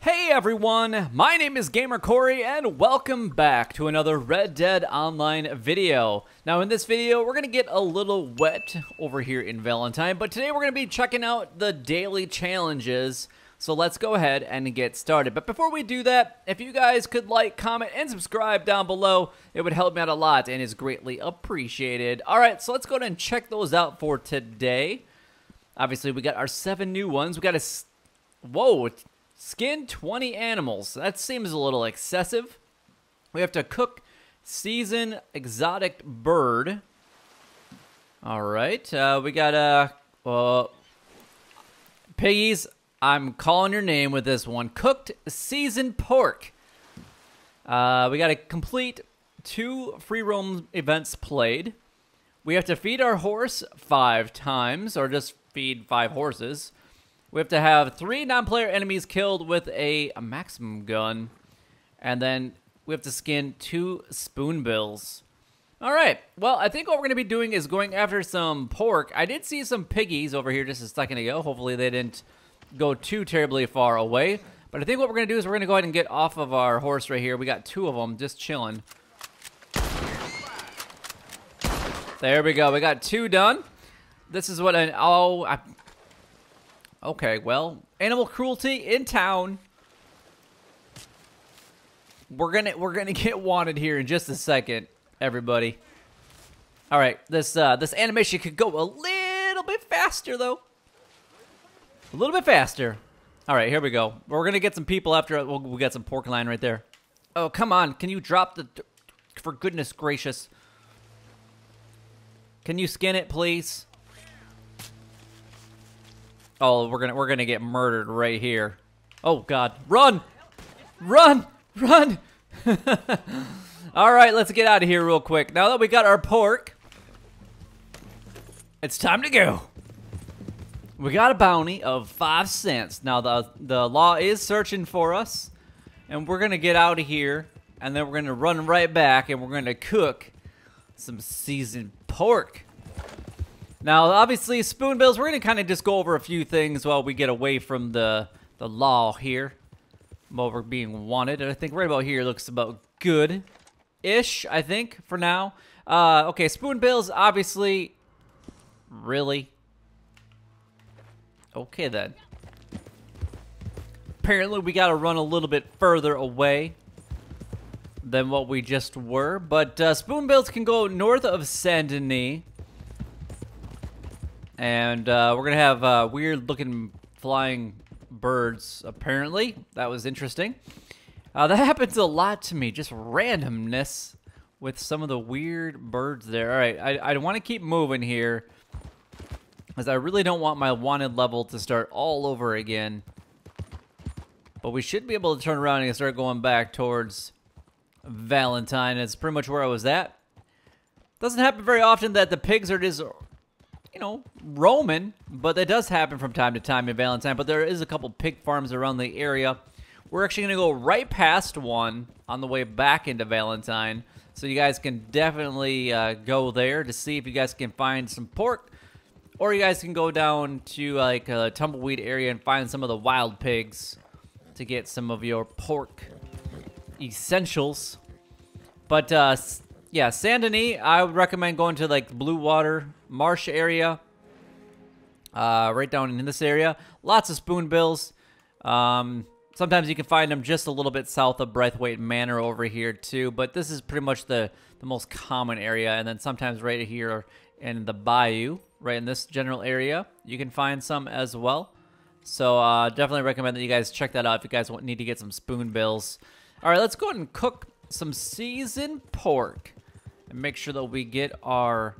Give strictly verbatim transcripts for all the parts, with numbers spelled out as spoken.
Hey everyone, my name is Gamer Cory and welcome back to another Red Dead Online video. Now in this video, we're gonna get a little wet over here in Valentine, but today we're gonna be checking out the daily challenges. So let's go ahead and get started. But before we do that, if you guys could like, comment, and subscribe down below, it would help me out a lot and is greatly appreciated. All right, so let's go ahead and check those out for today. Obviously, we got our seven new ones. We got a, whoa. Skin twenty animals. That seems a little excessive. We have to cook, season, exotic bird. All right. Uh, we got a... Uh, uh, piggies, I'm calling your name with this one. Cooked, seasoned pork. Uh, we got to complete two free roam events played. We have to feed our horse five times, or just feed five horses. We have to have three non-player enemies killed with a, a maximum gun. And then we have to skin two spoonbills. All right. Well, I think what we're going to be doing is going after some pork. I did see some piggies over here just a second ago. Hopefully they didn't go too terribly far away. But I think what we're going to do is we're going to go ahead and get off of our horse right here. We got two of them just chilling. There we go. We got two done. This is what an... Oh... I, Okay, well, animal cruelty in town. We're gonna we're gonna get wanted here in just a second, everybody. All right, this uh, this animation could go a little bit faster though. A little bit faster. All right, here we go. We're gonna get some people after. We'll, we got some pork line right there. Oh come on! Can you drop the? For goodness gracious! Can you skin it, please? Oh, we're gonna we're gonna get murdered right here. Oh God, run, run, run! All right, let's get out of here real quick. Now that we got our pork, it's time to go. We got a bounty of five cents. Now the the law is searching for us, and we're gonna get out of here, and then we're gonna run right back, and we're gonna cook some seasoned pork. Now, obviously, spoonbills, we're going to kind of just go over a few things while we get away from the, the law here. While we're being wanted. And I think right about here looks about good-ish, I think, for now. Uh, okay, spoonbills, obviously... Really? Okay, then. Apparently, we got to run a little bit further away than what we just were. But uh, spoonbills can go north of Saint-Denis. And uh, we're going to have uh, weird-looking flying birds, apparently. That was interesting. Uh, that happens a lot to me, just randomness with some of the weird birds there. All right, I, I want to keep moving here because I really don't want my wanted level to start all over again. But we should be able to turn around and start going back towards Valentine. It's pretty much where I was at. Doesn't happen very often that the pigs are just... You know, roaming, but that does happen from time to time in Valentine. But there is a couple pig farms around the area. We're actually going to go right past one on the way back into Valentine. So you guys can definitely uh, go there to see if you guys can find some pork. Or you guys can go down to like a Tumbleweed area and find some of the wild pigs to get some of your pork essentials. But uh, yeah, Saint-Denis, I would recommend going to like Blue Water Marsh area, uh, right down in this area. Lots of spoonbills. Um, sometimes you can find them just a little bit south of Breathwaite Manor over here too, but this is pretty much the, the most common area. And then sometimes right here in the bayou, right in this general area, you can find some as well. So uh, definitely recommend that you guys check that out if you guys want, need to get some spoonbills. All right, let's go ahead and cook some seasoned pork and make sure that we get our...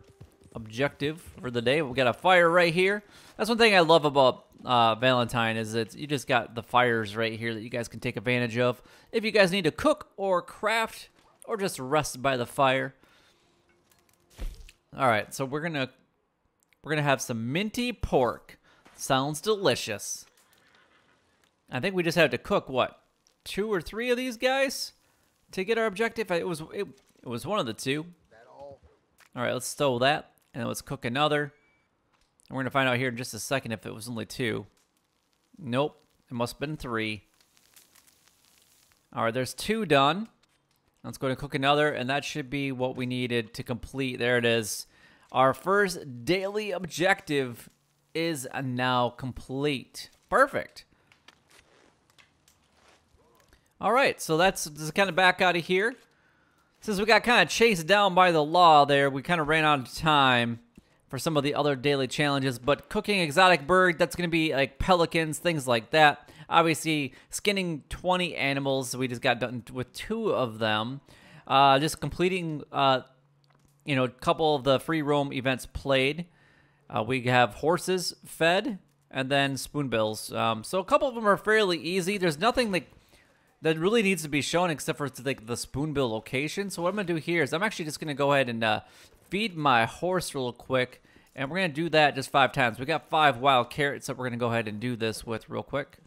objective for the day. We got a fire right here. That's one thing I love about uh, Valentine is that you just got the fires right here that you guys can take advantage of if you guys need to cook or craft or just rest by the fire. All right, so we're gonna we're gonna have some minty pork. Sounds delicious. I think we just have to cook what two or three of these guys to get our objective. It was it, it was one of the two. All right, let's stow that. And let's cook another. And we're going to find out here in just a second if it was only two. Nope. It must have been three. All right, there's two done. Let's go to cook another, and that should be what we needed to complete. There it is. Our first daily objective is now complete. Perfect. All right, so that's just kind of back out of here. Since we got kind of chased down by the law there, we kind of ran out of time for some of the other daily challenges, but cooking exotic bird, that's going to be like pelicans, things like that. Obviously, skinning twenty animals, we just got done with two of them. Uh, just completing, uh, you know, a couple of the free roam events played. Uh, we have horses fed, and then spoonbills. Um, so a couple of them are fairly easy. There's nothing like that really needs to be shown except for like the spoonbill location. So what I'm going to do here is I'm actually just going to go ahead and... Uh, feed my horse real quick, and we're gonna do that just five times. We got five wild carrots that we're gonna go ahead and do this with real quick.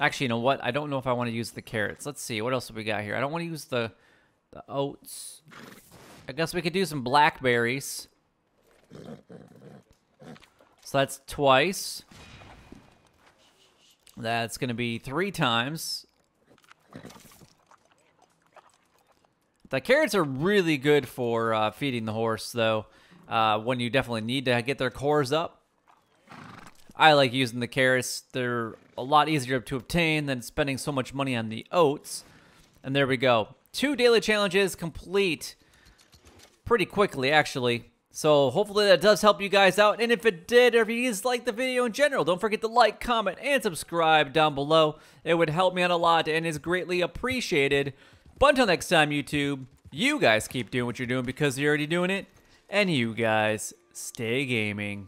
Actually, you know what? I don't know if I want to use the carrots. Let's see what else we got here. I don't want to use the the oats. I guess we could do some blackberries. So that's twice. That's gonna be three times. The carrots are really good for uh, feeding the horse, though, uh, when you definitely need to get their cores up. I like using the carrots. They're a lot easier to obtain than spending so much money on the oats. And there we go. Two daily challenges complete pretty quickly, actually. So hopefully that does help you guys out. And if it did, or if you just like the video in general, don't forget to like, comment, and subscribe down below. It would help me out a lot and is greatly appreciated. But until next time, YouTube, you guys keep doing what you're doing because you're already doing it. And you guys stay gaming.